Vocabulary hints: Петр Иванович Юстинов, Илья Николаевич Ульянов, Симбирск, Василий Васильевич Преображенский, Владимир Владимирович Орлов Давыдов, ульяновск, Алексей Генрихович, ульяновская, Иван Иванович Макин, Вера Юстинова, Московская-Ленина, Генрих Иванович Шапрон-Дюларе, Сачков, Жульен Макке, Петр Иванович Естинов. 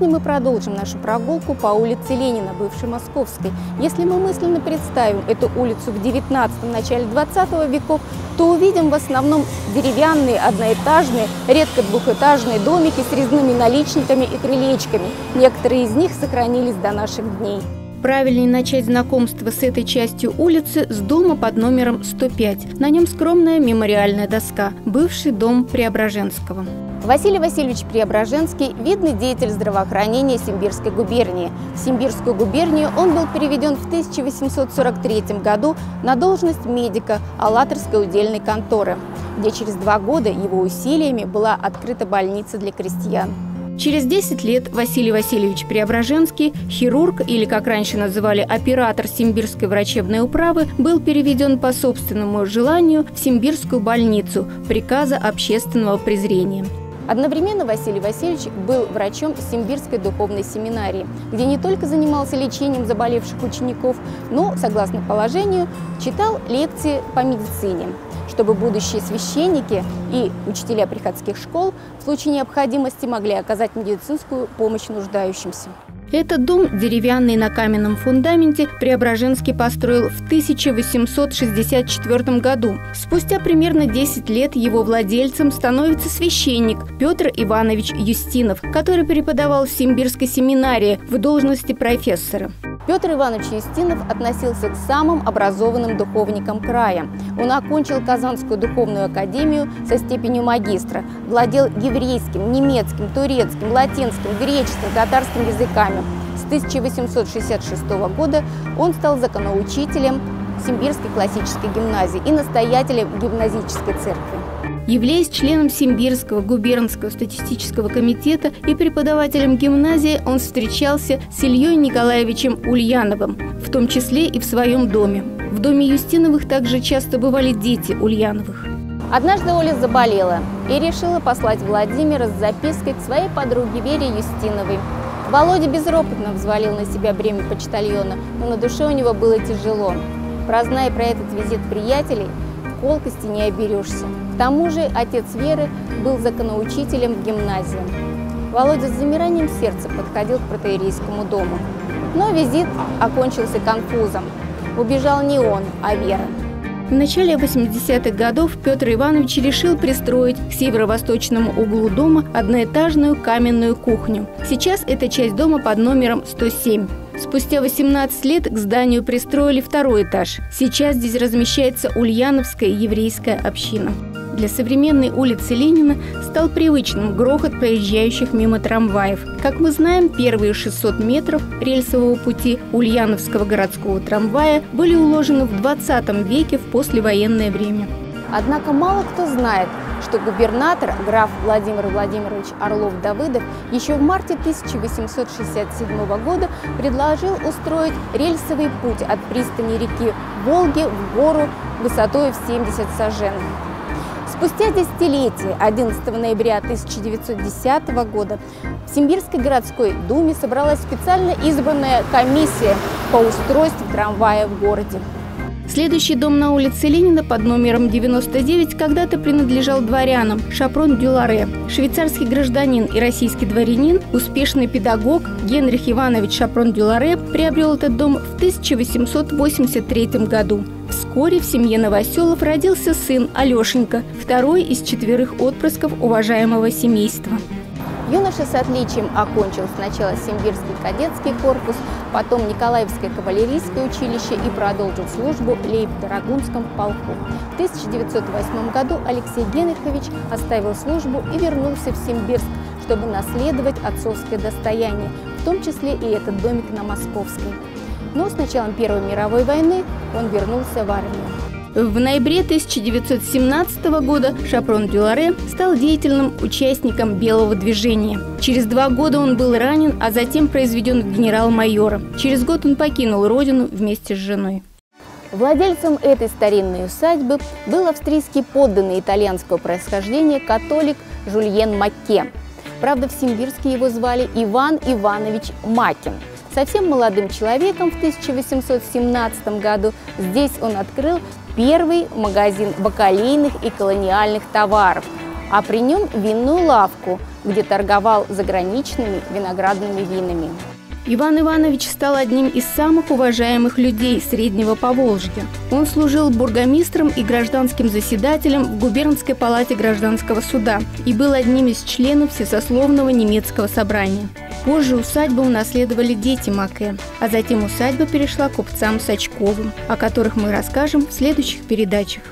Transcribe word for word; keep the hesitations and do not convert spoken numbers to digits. Сегодня мы продолжим нашу прогулку по улице Ленина, бывшей Московской. Если мы мысленно представим эту улицу в девятнадцатом, начале двадцатого веков, то увидим в основном деревянные, одноэтажные, редко двухэтажные домики с резными наличниками и крылечками. Некоторые из них сохранились до наших дней. Правильнее начать знакомство с этой частью улицы с дома под номером сто пять. На нем скромная мемориальная доска – бывший дом Преображенского. Василий Васильевич Преображенский – видный деятель здравоохранения Симбирской губернии. В Симбирскую губернию он был переведен в тысяча восемьсот сорок третьем году на должность медика Алаторской удельной конторы, где через два года его усилиями была открыта больница для крестьян. Через десять лет Василий Васильевич Преображенский, хирург или, как раньше называли, оператор Симбирской врачебной управы, был переведен по собственному желанию в Симбирскую больницу приказа общественного презрения. Одновременно Василий Васильевич был врачом Симбирской духовной семинарии, где не только занимался лечением заболевших учеников, но, согласно положению, читал лекции по медицине, чтобы будущие священники и учителя приходских школ в случае необходимости могли оказать медицинскую помощь нуждающимся. Этот дом, деревянный на каменном фундаменте, Преображенский построил в тысяча восемьсот шестьдесят четвёртом году. Спустя примерно десять лет его владельцем становится священник Петр Иванович Юстинов, который преподавал в Симбирской семинарии в должности профессора. Петр Иванович Естинов относился к самым образованным духовникам края. Он окончил Казанскую духовную академию со степенью магистра, владел еврейским, немецким, турецким, латинским, греческим, татарским языками. С тысяча восемьсот шестьдесят шестого года он стал законоучителем Симбирской классической гимназии и настоятелем гимназической церкви. Являясь членом Симбирского губернского статистического комитета и преподавателем гимназии, он встречался с Ильей Николаевичем Ульяновым, в том числе и в своем доме. В доме Юстиновых также часто бывали дети Ульяновых. Однажды Оля заболела и решила послать Владимира с запиской к своей подруге Вере Юстиновой. Володя безропотно взвалил на себя бремя почтальона, но на душе у него было тяжело. Прозная про этот визит приятелей, колкости не оберешься. К тому же отец Веры был законоучителем в гимназии. Володя с замиранием сердца подходил к протоиерейскому дому. Но визит окончился конфузом. Убежал не он, а Вера. В начале восьмидесятых годов Петр Иванович решил пристроить к северо-восточному углу дома одноэтажную каменную кухню. Сейчас это часть дома под номером сто семь. Спустя восемнадцать лет к зданию пристроили второй этаж. Сейчас здесь размещается Ульяновская еврейская община. Для современной улицы Ленина стал привычным грохот проезжающих мимо трамваев. Как мы знаем, первые шестьсот метров рельсового пути Ульяновского городского трамвая были уложены в двадцатом веке в послевоенное время. Однако мало кто знает, что губернатор, граф Владимир Владимирович Орлов Давыдов, еще в марте тысяча восемьсот шестьдесят седьмого года предложил устроить рельсовый путь от пристани реки Волги в гору высотой в семьдесят сажен. Спустя десятилетие, одиннадцатого ноября тысяча девятьсот десятого года, в Симбирской городской думе собралась специально избранная комиссия по устройству трамвая в городе. Следующий дом на улице Ленина под номером девяносто девять когда-то принадлежал дворянам Шапрон-Дюларе. Швейцарский гражданин и российский дворянин, успешный педагог Генрих Иванович Шапрон-Дюларе приобрел этот дом в тысяча восемьсот восемьдесят третьем году. Вскоре в семье Новоселов родился сын Алешенька, второй из четверых отпрысков уважаемого семейства. Юноша с отличием окончил сначала Симбирский кадетский корпус, потом Николаевское кавалерийское училище и продолжил службу в Лейб-Драгунском полку. В тысяча девятьсот восьмом году Алексей Генрихович оставил службу и вернулся в Симбирск, чтобы наследовать отцовское достояние, в том числе и этот домик на Московской. Но с началом Первой мировой войны он вернулся в армию. В ноябре тысяча девятьсот семнадцатого года Шапрон-Дюларе стал деятельным участником Белого движения. Через два года он был ранен, а затем произведен в генерал-майора. Через год он покинул родину вместе с женой. Владельцем этой старинной усадьбы был австрийский подданный итальянского происхождения католик Жульен Макке. Правда, в Симбирске его звали Иван Иванович Макин. Совсем молодым человеком в тысяча восемьсот семнадцатом году здесь он открыл первый магазин бакалейных и колониальных товаров. а при нем винную лавку, где торговал заграничными виноградными винами. Иван Иванович стал одним из самых уважаемых людей Среднего Поволжья. Он служил бургомистром и гражданским заседателем в губернской палате гражданского суда и был одним из членов всесословного немецкого собрания. Позже усадьбу унаследовали дети Макке, а затем усадьба перешла к купцам Сачковым, о которых мы расскажем в следующих передачах.